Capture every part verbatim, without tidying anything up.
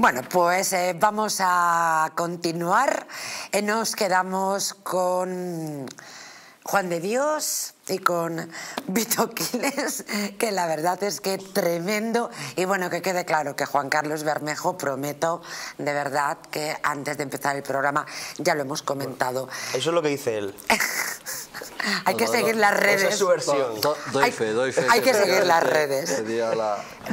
Bueno, pues eh, vamos a continuar. Eh, nos quedamos con Juan de Dios y con Vito Quiles, que la verdad es que tremendo. Y bueno, que quede claro que Juan Carlos Bermejo, prometo de verdad que antes de empezar el programa ya lo hemos comentado. Eso es lo que dice él. Hay que seguir las redes. Esa es su versión. Do, doy fe, doy fe. Hay que seguir las redes.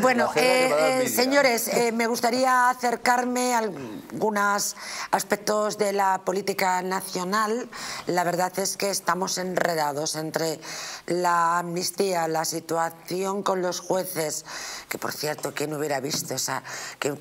Bueno, eh, eh, señores, eh, me gustaría acercarme a algunos aspectos de la política nacional. La verdad es que estamos enredados entre la amnistía, la situación con los jueces, que por cierto, ¿quién hubiera visto esa?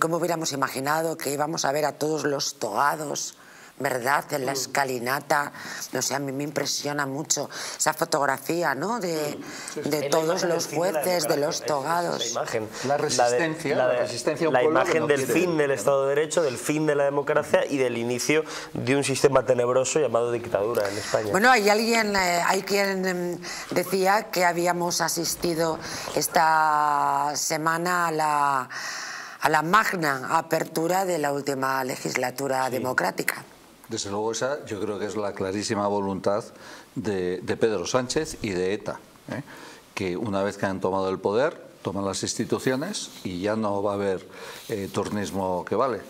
¿Cómo hubiéramos imaginado que íbamos a ver a todos los togados, verdad, en la escalinata? No sé, a mí me impresiona mucho esa fotografía, ¿no?, de, sí, sí, de todos los jueces, de, de los togados. La imagen, la resistencia, la, de, la, de, la, resistencia la imagen no del fin del Estado de Derecho, del fin de la democracia y del inicio de un sistema tenebroso llamado dictadura en España. Bueno, hay alguien, eh, hay quien eh, decía que habíamos asistido esta semana a la, a la magna apertura de la última legislatura, sí, democrática. Desde luego esa yo creo que es la clarísima voluntad de, de Pedro Sánchez y de ETA, ¿eh? Que una vez que han tomado el poder, toman las instituciones y ya no va a haber eh, tornismo que vale.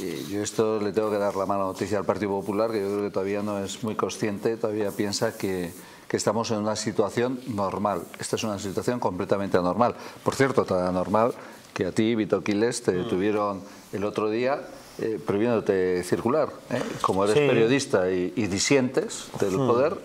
Y yo esto le tengo que dar la mala noticia al Partido Popular, que yo creo que todavía no es muy consciente, todavía piensa que, que estamos en una situación normal. Esta es una situación completamente anormal. Por cierto, tan anormal que a ti, Vito Quiles, te detuvieron el otro día... Eh, prohibiéndote circular, ¿eh? Como eres, sí, periodista y, y disientes del poder,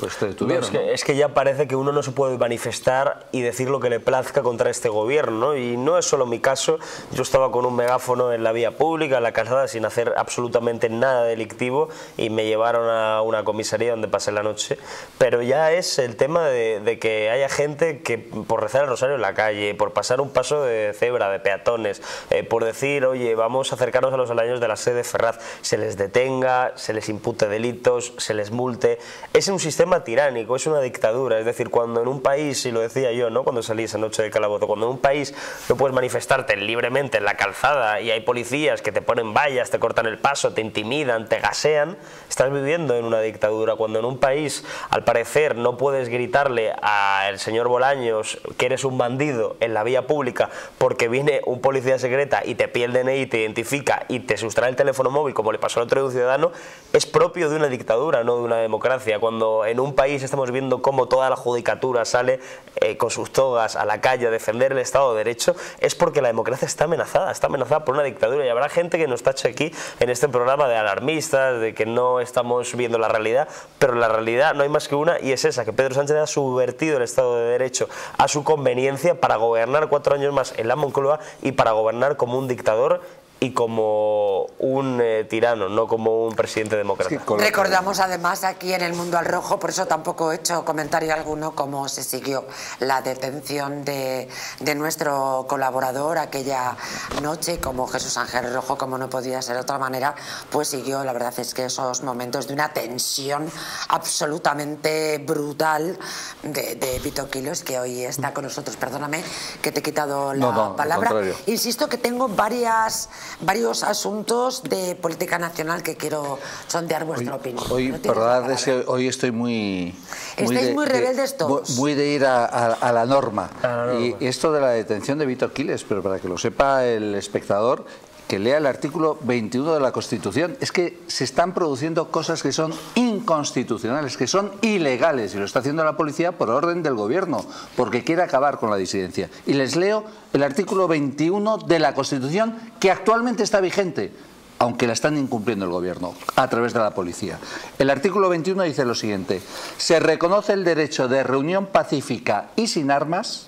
pues te detuvieron, no, es, que, ¿no? Es que ya parece que uno no se puede manifestar y decir lo que le plazca contra este gobierno, ¿no? Y no es solo mi caso. Yo estaba con un megáfono en la vía pública, en la calzada, sin hacer absolutamente nada delictivo, y me llevaron a una comisaría donde pasé la noche. Pero ya es el tema de, de que haya gente que por rezar el rosario en la calle, por pasar un paso de cebra, de peatones, eh, por decir, oye, vamos a acercarnos a los años de la sede Ferraz, se les detenga, se les impute delitos, se les multe. Es un sistema tiránico, es una dictadura. Es decir, cuando en un país, y lo decía yo, ¿no?, cuando salí esa noche de calabozo, cuando en un país no puedes manifestarte libremente en la calzada y hay policías que te ponen vallas, te cortan el paso, te intimidan, te gasean, estás viviendo en una dictadura. Cuando en un país, al parecer, no puedes gritarle al señor Bolaños que eres un bandido en la vía pública porque viene un policía secreta y te pide el D N I, te identifica y te sustrae el teléfono móvil, como le pasó al otro ciudadano, es propio de una dictadura, no de una democracia. Cuando en un país estamos viendo cómo toda la judicatura sale eh, con sus togas a la calle a defender el Estado de Derecho, es porque la democracia está amenazada, está amenazada por una dictadura. Y habrá gente que nos tache aquí en este programa de alarmistas, de que no estamos viendo la realidad, pero la realidad no hay más que una, y es esa, que Pedro Sánchez ha subvertido el Estado de Derecho a su conveniencia para gobernar cuatro años más en la Moncloa y para gobernar como un dictador y como un eh, tirano, no como un presidente demócrata. Es que recordamos además aquí en El Mundo al Rojo, por eso tampoco he hecho comentario alguno, cómo se siguió la detención de, de nuestro colaborador aquella noche, como Jesús Ángel Rojo, como no podía ser de otra manera, pues siguió, la verdad es que esos momentos de una tensión absolutamente brutal de, de Vito Quiles, que hoy está con nosotros. Perdóname que te he quitado la no, no, palabra. Insisto que tengo varias... varios asuntos de política nacional que quiero sondear vuestra hoy, opinión. Hoy, ¿no?, verdad es que hoy estoy muy... muy Estáis de, muy rebeldes de, todos. Muy de ir a, a, a la norma. A la norma. Y esto de la detención de Vito Quiles, pero para que lo sepa el espectador, que lea el artículo veintiuno de la Constitución. Es que se están produciendo cosas que son inconstitucionales, que son ilegales, y lo está haciendo la policía por orden del gobierno, porque quiere acabar con la disidencia. Y les leo el artículo veintiuno de la Constitución, que actualmente está vigente, aunque la están incumpliendo el gobierno a través de la policía. El artículo veintiuno dice lo siguiente: se reconoce el derecho de reunión pacífica y sin armas.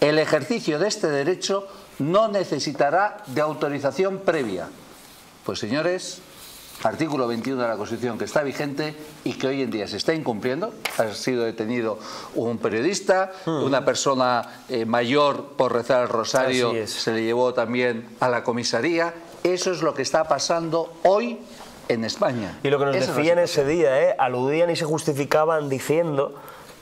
El ejercicio de este derecho no necesitará de autorización previa. Pues señores, artículo veintiuno de la Constitución que está vigente y que hoy en día se está incumpliendo. Ha sido detenido un periodista, una persona eh, mayor por rezar el rosario, se le llevó también a la comisaría. Eso es lo que está pasando hoy en España. Y lo que nos decían ese día, eh, aludían y se justificaban diciendo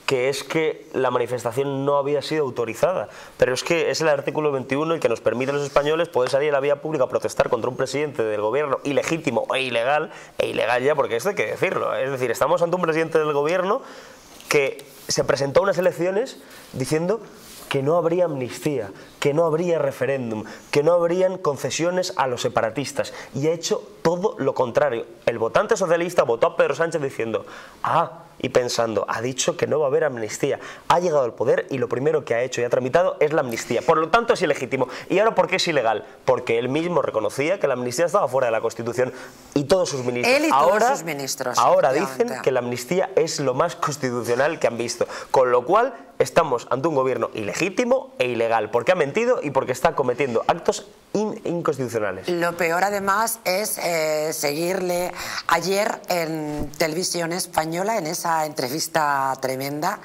que es que la manifestación no había sido autorizada. Pero es que es el artículo veintiuno el que nos permite a los españoles poder salir a la vía pública a protestar contra un presidente del gobierno ilegítimo e ilegal, e ilegal ya porque esto hay que decirlo. Es decir, estamos ante un presidente del gobierno que se presentó a unas elecciones diciendo que no habría amnistía, que no habría referéndum, que no habrían concesiones a los separatistas, y ha hecho todo lo contrario. El votante socialista votó a Pedro Sánchez diciendo, ah, y pensando, ha dicho que no va a haber amnistía, ha llegado al poder y lo primero que ha hecho y ha tramitado es la amnistía, por lo tanto es ilegítimo. ¿Y ahora por qué es ilegal? Porque él mismo reconocía que la amnistía estaba fuera de la Constitución, y todos sus ministros, él y ahora, todos sus ministros ahora dicen que la amnistía es lo más constitucional que han visto, con lo cual estamos ante un gobierno ilegítimo e ilegal, porque ha mentido y porque está cometiendo actos in inconstitucionales. Lo peor además es eh, seguirle ayer en Televisión Española, en esa entrevista tremenda,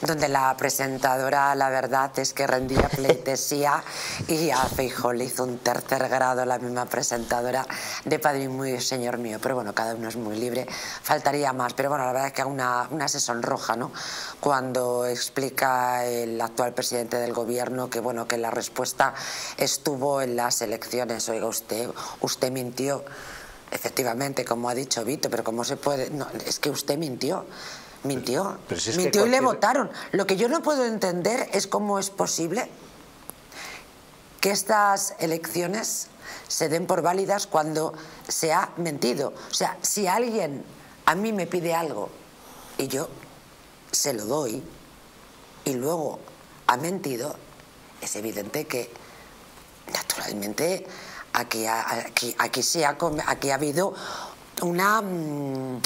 donde la presentadora, la verdad es que rendía pleitesía y a Feijóo le hizo un tercer grado la misma presentadora de Padre muy señor mío, pero bueno, cada uno es muy libre, faltaría más, pero bueno, la verdad es que una, una se sonroja, ¿no?, cuando explica el actual presidente del gobierno que bueno, que la respuesta estuvo en las elecciones. Oiga usted, usted mintió, efectivamente, como ha dicho Vito, pero cómo se puede, no, es que usted mintió. Mintió, pero si es mintió que cualquier... y le votaron. Lo que yo no puedo entender es cómo es posible que estas elecciones se den por válidas cuando se ha mentido. O sea, si alguien a mí me pide algo y yo se lo doy y luego ha mentido, es evidente que naturalmente aquí, aquí, aquí, se ha, aquí ha habido... una um,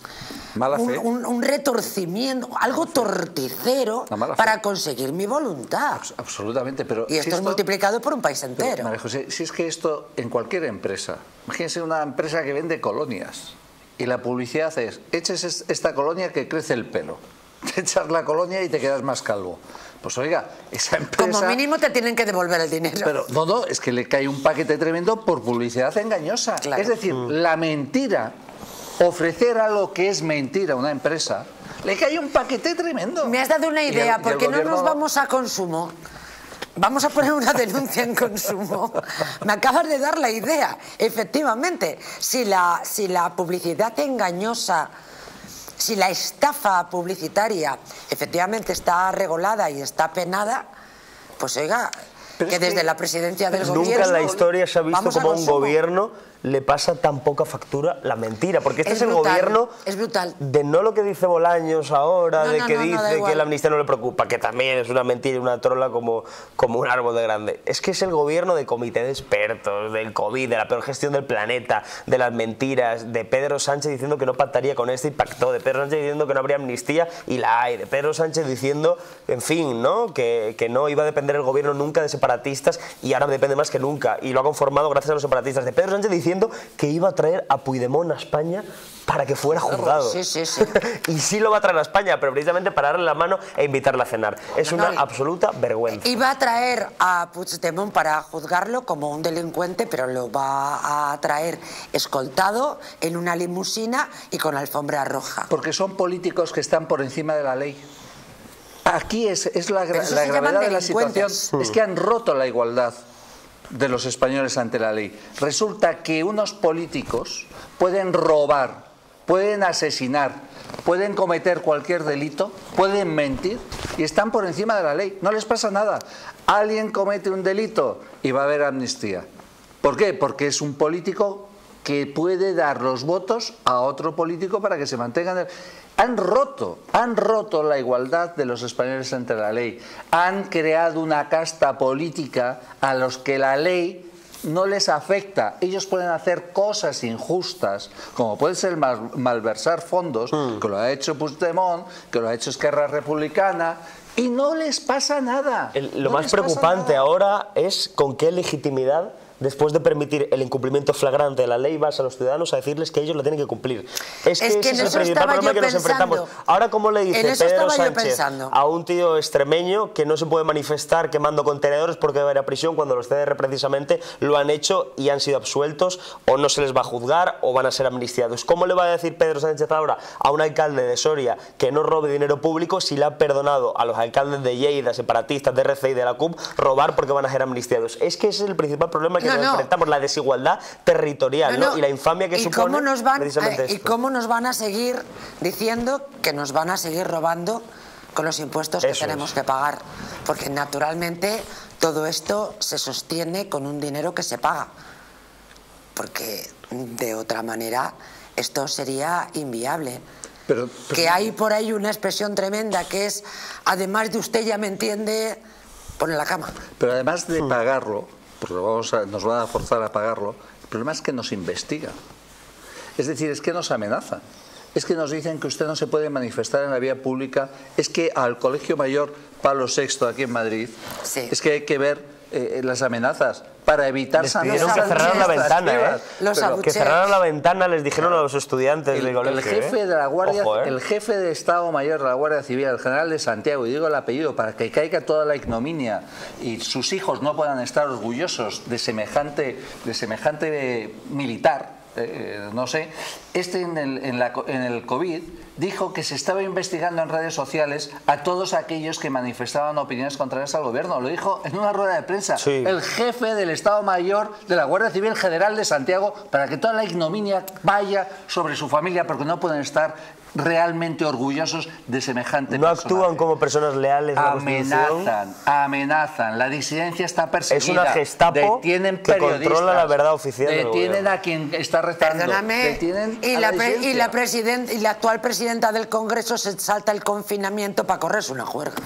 mala fe. Un, un, un retorcimiento, algo torticero para conseguir mi voluntad. Abs absolutamente, pero... Y esto si es esto, multiplicado por un país entero. Pero, María José, si es que esto en cualquier empresa, imagínense una empresa que vende colonias y la publicidad es, eches esta colonia que crece el pelo, te echas la colonia y te quedas más calvo. Pues oiga, esa empresa... Como mínimo te tienen que devolver el dinero. Pero no, no, es que le cae un paquete tremendo por publicidad engañosa. Claro. Es decir, mm. la mentira... Ofrecer a lo que es mentira a una empresa, le cae un paquete tremendo. Me has dado una idea, el, porque gobierno... no nos vamos a Consumo. Vamos a poner una denuncia en Consumo. Me acabas de dar la idea. Efectivamente, si la, si la publicidad engañosa, si la estafa publicitaria efectivamente está regulada y está penada, pues oiga... Pero que desde que la presidencia del nunca gobierno... Nunca en la historia se ha visto como a un gobierno le pasa tan poca factura la mentira. Porque este es, es brutal, el gobierno... Es brutal. De no lo que dice Bolaños ahora, no, de no, que no, dice no, que la amnistía no le preocupa, que también es una mentira y una trola como, como un árbol de grande. Es que es el gobierno de comité de expertos, del COVID, de la peor gestión del planeta, de las mentiras, de Pedro Sánchez diciendo que no pactaría con este y pactó, de Pedro Sánchez diciendo que no habría amnistía y la hay, de Pedro Sánchez diciendo, en fin, ¿no?, que, que no iba a depender el gobierno nunca de separatistas y ahora depende más que nunca y lo ha conformado gracias a los separatistas, de Pedro Sánchez diciendo que iba a traer a Puigdemont a España para que fuera juzgado. Sí, sí, sí. Y sí lo va a traer a España, pero precisamente para darle la mano e invitarle a cenar. Es no, una no, absoluta vergüenza. Iba a traer a Puigdemont para juzgarlo como un delincuente, pero lo va a traer escoltado en una limusina y con alfombra roja. Porque son políticos que están por encima de la ley. Aquí es, es la, gra la gravedad de la situación, es que han roto la igualdad de los españoles ante la ley. Resulta que unos políticos pueden robar, pueden asesinar, pueden cometer cualquier delito, pueden mentir y están por encima de la ley. No les pasa nada. Alguien comete un delito y va a haber amnistía. ¿Por qué? Porque es un político que puede dar los votos a otro político para que se mantengan... El... Han roto, han roto la igualdad de los españoles ante la ley. Han creado una casta política a los que la ley no les afecta. Ellos pueden hacer cosas injustas, como puede ser mal, malversar fondos, mm. que lo ha hecho Puigdemont, que lo ha hecho Esquerra Republicana... Y no les pasa nada. El, lo no más preocupante ahora es con qué legitimidad después de permitir el incumplimiento flagrante de la ley, vas a los ciudadanos a decirles que ellos la tienen que cumplir. Es que, es que ese es el principal problema que nos enfrentamos. Ahora, ¿cómo le dice Pedro Sánchez a un tío extremeño que no se puede manifestar quemando contenedores porque va a ir a prisión cuando los C D R precisamente lo han hecho y han sido absueltos, o no se les va a juzgar o van a ser amnistiados? ¿Cómo le va a decir Pedro Sánchez ahora a un alcalde de Soria que no robe dinero público si le ha perdonado a los alcaldes de Lleida, separatistas, de R C I, de la C U P, robar porque van a ser amnistiados? Es que ese es el principal problema que no, nos no. enfrentamos, la desigualdad territorial no, no. ¿no? y la infamia que ¿Y supone cómo nos van, precisamente eh, esto. ¿Y cómo nos van a seguir diciendo que nos van a seguir robando con los impuestos Eso que tenemos es. que pagar? Porque naturalmente todo esto se sostiene con un dinero que se paga, porque de otra manera esto sería inviable. Pero, pero, que hay por ahí una expresión tremenda que es, además de usted ya me entiende, pone la cama. Pero además de pagarlo, porque vamos a, nos van a forzar a pagarlo, el problema es que nos investigan. Es decir, es que nos amenazan. Es que nos dicen que usted no se puede manifestar en la vía pública. Es que al Colegio Mayor Palo sexto aquí en Madrid, sí. es que hay que ver... Eh, las amenazas para evitar les pidieron que cerraran la ventana, eh. los que cerraran la ventana les dijeron a los estudiantes el, del colegio, el jefe eh. de la guardia, Ojo, eh. el jefe de Estado Mayor de la Guardia Civil, el general de Santiago, y digo el apellido para que caiga toda la ignominia y sus hijos no puedan estar orgullosos de semejante de semejante militar. Eh, no sé, este en el, en, la, en el COVID dijo que se estaba investigando en redes sociales a todos aquellos que manifestaban opiniones contrarias al gobierno. Lo dijo en una rueda de prensa sí. el jefe del Estado Mayor de la Guardia Civil General de Santiago, para que toda la ignominia vaya sobre su familia, porque no pueden estar realmente orgullosos de semejante no personaje. Actúan como personas leales a la amenazan, amenazan la disidencia está perseguida, es una Gestapo detienen que controla la verdad oficial, detienen a quien está retando, detienen y, a la la y, la y la actual presidenta del Congreso se salta el confinamiento para correrse una juerga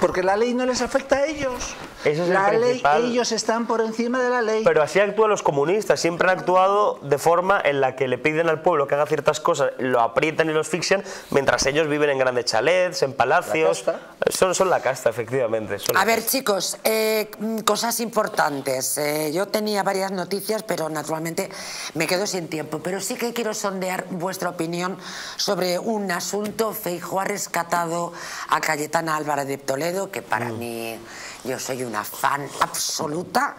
porque la ley no les afecta a ellos. Eso es la el ley, ellos están por encima de la ley. Pero así actúan los comunistas, siempre han actuado de forma en la que le piden al pueblo que haga ciertas cosas, lo aprietan y lo asfixian, mientras ellos viven en grandes chalets, en palacios. ¿La casta? Son, son la casta, efectivamente. Son a ver, casta. Chicos, eh, cosas importantes. Eh, yo tenía varias noticias, pero naturalmente me quedo sin tiempo. Pero sí que quiero sondear vuestra opinión sobre un asunto. Feijóo ha rescatado a Cayetana Álvarez de Toledo, que para mm. mí... Yo soy una fan absoluta.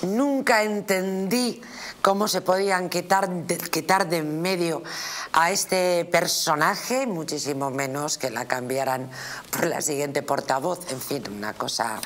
Nunca entendí cómo se podían quitar de, quitar de en medio a este personaje, muchísimo menos que la cambiaran por la siguiente portavoz. En fin, una cosa...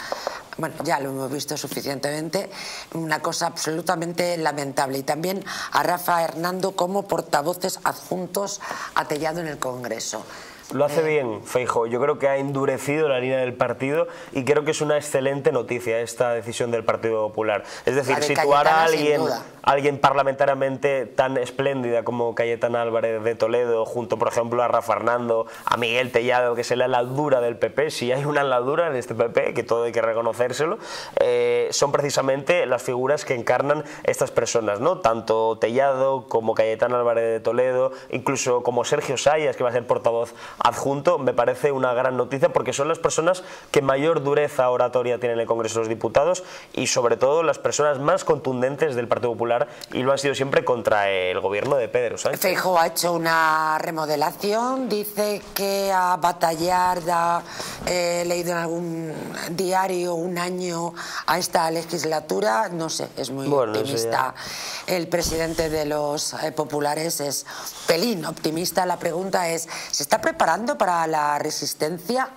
Bueno, ya lo hemos visto suficientemente. Una cosa absolutamente lamentable. Y también a Rafa Hernando como portavoces adjuntos a Tellado en el Congreso. Lo hace bien Feijóo, yo creo que ha endurecido la línea del partido y creo que es una excelente noticia esta decisión del Partido Popular. Es decir, de situar Cayetana, a alguien, alguien parlamentariamente tan espléndida como Cayetana Álvarez de Toledo, junto por ejemplo a Rafa Hernando, a Miguel Tellado, que es la heladura del P P, si hay una heladura en este P P, que todo hay que reconocérselo, eh, son precisamente las figuras que encarnan estas personas, ¿no? Tanto Tellado como Cayetana Álvarez de Toledo, incluso como Sergio Sayas, que va a ser portavoz adjunto, me parece una gran noticia porque son las personas que mayor dureza oratoria tienen en el Congreso de los Diputados y sobre todo las personas más contundentes del Partido Popular, y lo han sido siempre contra el gobierno de Pedro Sánchez. Feijóo ha hecho una remodelación, dice que a batallar, da, eh, he leído en algún diario, un año a esta legislatura, no sé, es muy bueno, optimista. No sé, el presidente de los eh, populares es pelín optimista. La pregunta es, ¿se está preparando para la resistencia,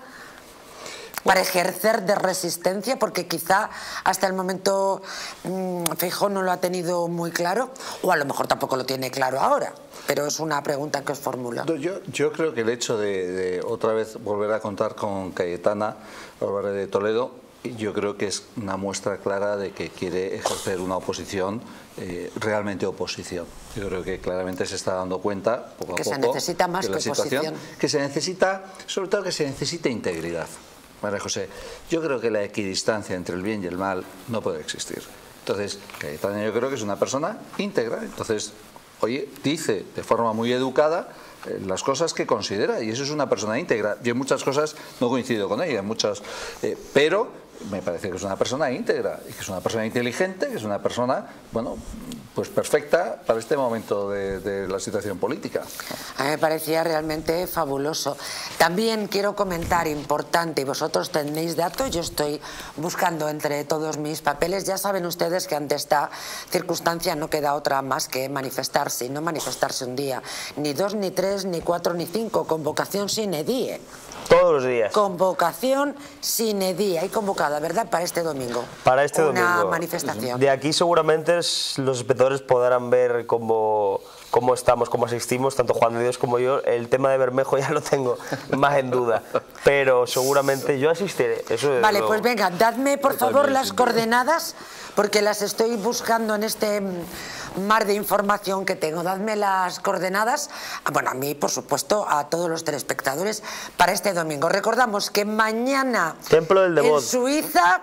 para ejercer de resistencia? Porque quizá hasta el momento mmm, Feijóo no lo ha tenido muy claro, o a lo mejor tampoco lo tiene claro ahora, pero es una pregunta que os formulo. Yo, yo creo que el hecho de, de otra vez volver a contar con Cayetana Álvarez de Toledo, yo creo que es una muestra clara de que quiere ejercer una oposición, eh, realmente oposición. Yo creo que claramente se está dando cuenta, poco a poco, que se necesita más que oposición. Que se necesita, sobre todo que se necesita integridad. María José, yo creo que la equidistancia entre el bien y el mal no puede existir. Entonces, Cayetana yo creo que es una persona íntegra. Entonces, oye, dice de forma muy educada las cosas que considera, y eso es una persona íntegra. Yo en muchas cosas no coincido con ella, en muchas, eh, pero me parece que es una persona íntegra, que es una persona inteligente, que es una persona, bueno, pues perfecta para este momento de, de la situación política. A mí me parecía realmente fabuloso. También quiero comentar, importante, y vosotros tenéis datos, yo estoy buscando entre todos mis papeles, ya saben ustedes que ante esta circunstancia no queda otra más que manifestarse, y no manifestarse un día, ni dos, ni tres, ni cuatro, ni cinco, convocación sine die. Todos los días. Convocación sine die. Hay convocada, ¿verdad? Para este domingo. Para este domingo. Una manifestación. De aquí seguramente los espectadores podrán ver cómo, cómo estamos, cómo asistimos, tanto Juan de Dios como yo. El tema de Bermejo ya lo tengo más en duda, pero seguramente yo asistiré. Eso es vale, luego. Pues venga, dadme por favor las coordenadas, porque las estoy buscando en este mar de información que tengo. Dadme las coordenadas, bueno, a mí por supuesto, a todos los telespectadores, para este domingo. Recordamos que mañana Templo del Debod, en Suiza,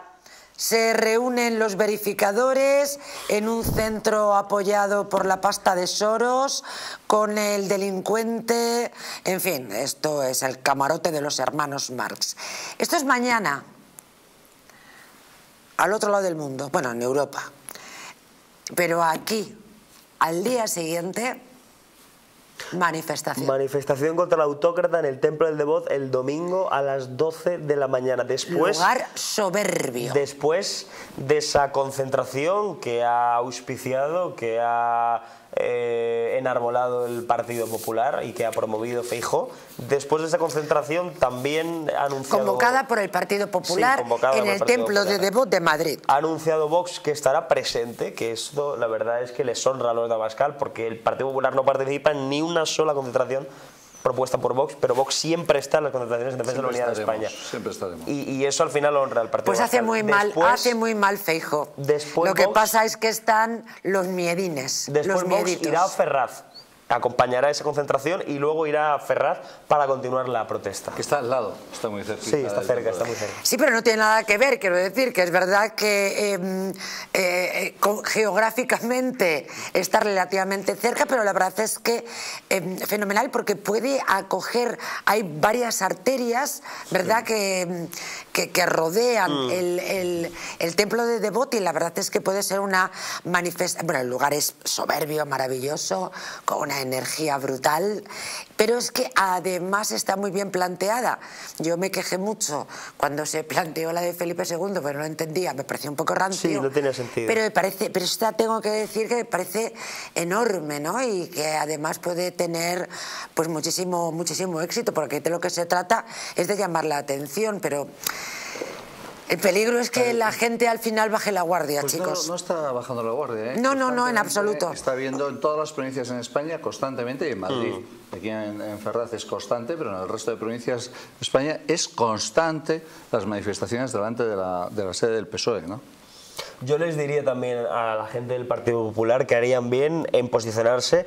se reúnen los verificadores en un centro apoyado por la pasta de Soros, con el delincuente, en fin, esto es el camarote de los hermanos Marx. Esto es mañana, al otro lado del mundo, bueno, en Europa. Pero aquí, al día siguiente, manifestación. Manifestación contra la autócrata en el Templo del Debod el domingo a las doce de la mañana. Después, lugar soberbio. Después de esa concentración que ha auspiciado, que ha eh, enarbolado el Partido Popular y que ha promovido Feijóo, después de esa concentración también ha anunciado... Convocada por el Partido Popular, sí, en el, el Templo del Debod de Madrid. Ha anunciado Vox que estará presente, que esto la verdad es que les honra a los de Abascal, porque el Partido Popular no participa en ni una sola concentración propuesta por Vox, pero Vox siempre está en las concentraciones en defensa de la unidad de España. Siempre estaremos. Y, y eso al final honra al Partido. Pues hace muy mal, después, hace muy mal Feijóo. Después Lo Vox, que pasa es que están los miedines. Después los Vox irá a Ferraz, acompañará esa concentración y luego irá a Ferraz para continuar la protesta. Que está al lado, está muy cerca. Sí, está cerca, está muy cerca. Sí, pero no tiene nada que ver, quiero decir, que es verdad que eh, eh, geográficamente está relativamente cerca, pero la verdad es que eh, fenomenal, porque puede acoger, hay varias arterias, ¿verdad?, sí, que, que, que rodean mm. el, el, el Templo del Debod, y la verdad es que puede ser una manifestación. Bueno, el lugar es soberbio, maravilloso, con una energía brutal, pero es que además está muy bien planteada. Yo me quejé mucho cuando se planteó la de Felipe segundo, pero no entendía, me pareció un poco rancio. Sí, no tenía sentido. Pero me parece, pero esta tengo que decir que me parece enorme, ¿no? Y que además puede tener pues muchísimo, muchísimo éxito, porque de lo que se trata es de llamar la atención, pero... El peligro es que la gente al final baje la guardia, pues chicos. No, no está bajando la guardia, ¿eh? No, no, no, en absoluto. Está viendo en todas las provincias en España constantemente, y en Madrid, mm. aquí en, en Ferraz es constante, pero en el resto de provincias de España es constante las manifestaciones delante de la, de la sede del P S O E, ¿no? Yo les diría también a la gente del Partido Popular que harían bien en posicionarse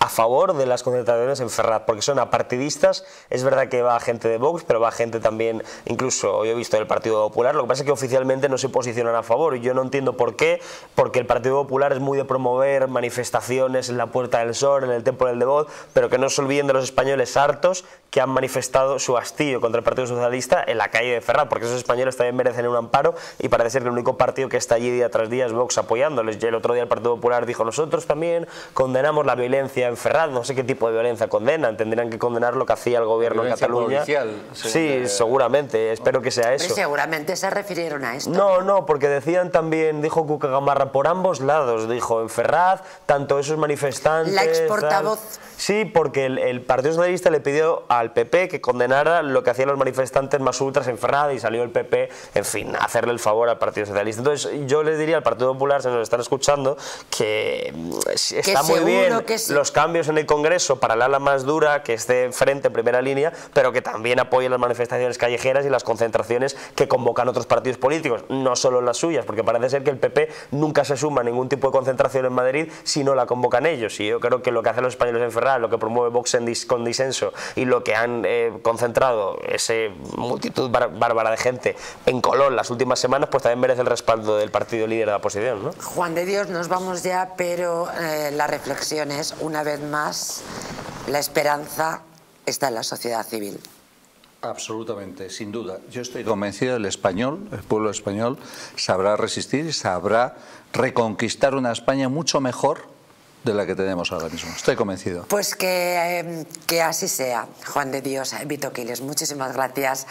a favor de las concentraciones en Ferraz, porque son apartidistas. Es verdad que va gente de Vox, pero va gente también, incluso yo he visto del Partido Popular. Lo que pasa es que oficialmente no se posicionan a favor, y yo no entiendo por qué, porque el Partido Popular es muy de promover manifestaciones en la Puerta del Sol, en el Templo del Debod, pero que no se olviden de los españoles hartos que han manifestado su hastío contra el Partido Socialista en la calle de Ferraz, porque esos españoles también merecen un amparo, y parece ser que el único partido que está allí día tras día es Vox apoyándoles. Y el otro día el Partido Popular dijo: nosotros también condenamos la violencia en Ferraz. No sé qué tipo de violencia condenan, tendrían que condenar lo que hacía el gobierno en Cataluña. Policial, sí, sí, seguramente, espero que sea eso. Pero seguramente se refirieron a esto. No, no, porque decían también, dijo Cuca Gamarra, por ambos lados, dijo, en Ferraz, tanto esos manifestantes... La exportavoz. Sí, porque el, el Partido Socialista le pidió al P P que condenara lo que hacían los manifestantes más ultras en Ferraz, y salió el P P, en fin, a hacerle el favor al Partido Socialista. Entonces yo les diría al Partido Popular, se nos están escuchando, que, que está muy bien que sí. los cambios en el Congreso para el ala más dura, que esté frente en primera línea, pero que también apoye las manifestaciones callejeras y las concentraciones que convocan otros partidos políticos, no solo las suyas, porque parece ser que el P P nunca se suma a ningún tipo de concentración en Madrid si no la convocan ellos, y yo creo que lo que hacen los españoles en Ferraz, lo que promueve Vox en dis con disenso, y lo que han eh, concentrado ese multitud bárbara de gente en Colón las últimas semanas, pues también merece el respaldo del partido líder de la oposición, ¿no? Juan de Dios, nos vamos ya, pero eh, la reflexión es, una vez más, la esperanza está en la sociedad civil. Absolutamente, sin duda. Yo estoy convencido del español, el pueblo español sabrá resistir y sabrá reconquistar una España mucho mejor de la que tenemos ahora mismo. Estoy convencido. Pues que, eh, que así sea, Juan de Dios, Vito Quiles. Muchísimas gracias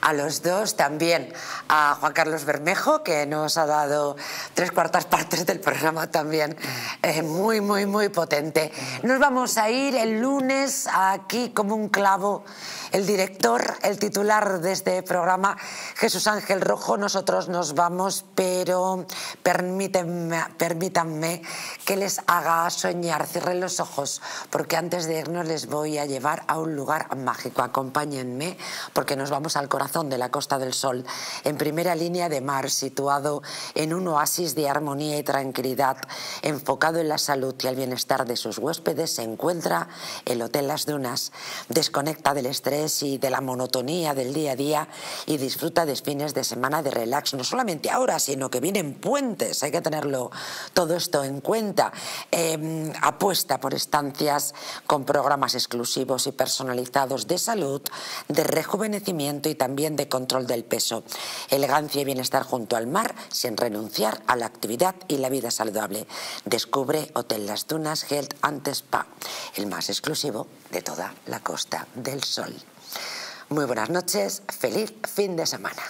a los dos. También a Juan Carlos Bermejo, que nos ha dado tres cuartas partes del programa también. Eh, muy, muy, muy potente. Nos vamos a ir el lunes aquí como un clavo. El director, el titular de este programa, Jesús Ángel Rojo. Nosotros nos vamos, pero permítanme, permítanme que les haga soñar. Cierren los ojos, porque antes de irnos les voy a llevar a un lugar mágico. Acompáñenme, porque nos vamos al corazón de la Costa del Sol, en primera línea de mar, situado en un oasis de armonía y tranquilidad, enfocado en la salud y el bienestar de sus huéspedes. Se encuentra el Hotel Las Dunas. Desconecta del estrés y de la monotonía del día a día y disfruta de fines de semana de relax, no solamente ahora, sino que vienen puentes, hay que tenerlo todo esto en cuenta. Eh, apuesta por estancias con programas exclusivos y personalizados de salud, de rejuvenecimiento y también de control del peso, elegancia y bienestar junto al mar, sin renunciar a la actividad y la vida saludable. Descubre Hotel Las Dunas Health and Spa, el más exclusivo de toda la Costa del Sol. Muy buenas noches, feliz fin de semana.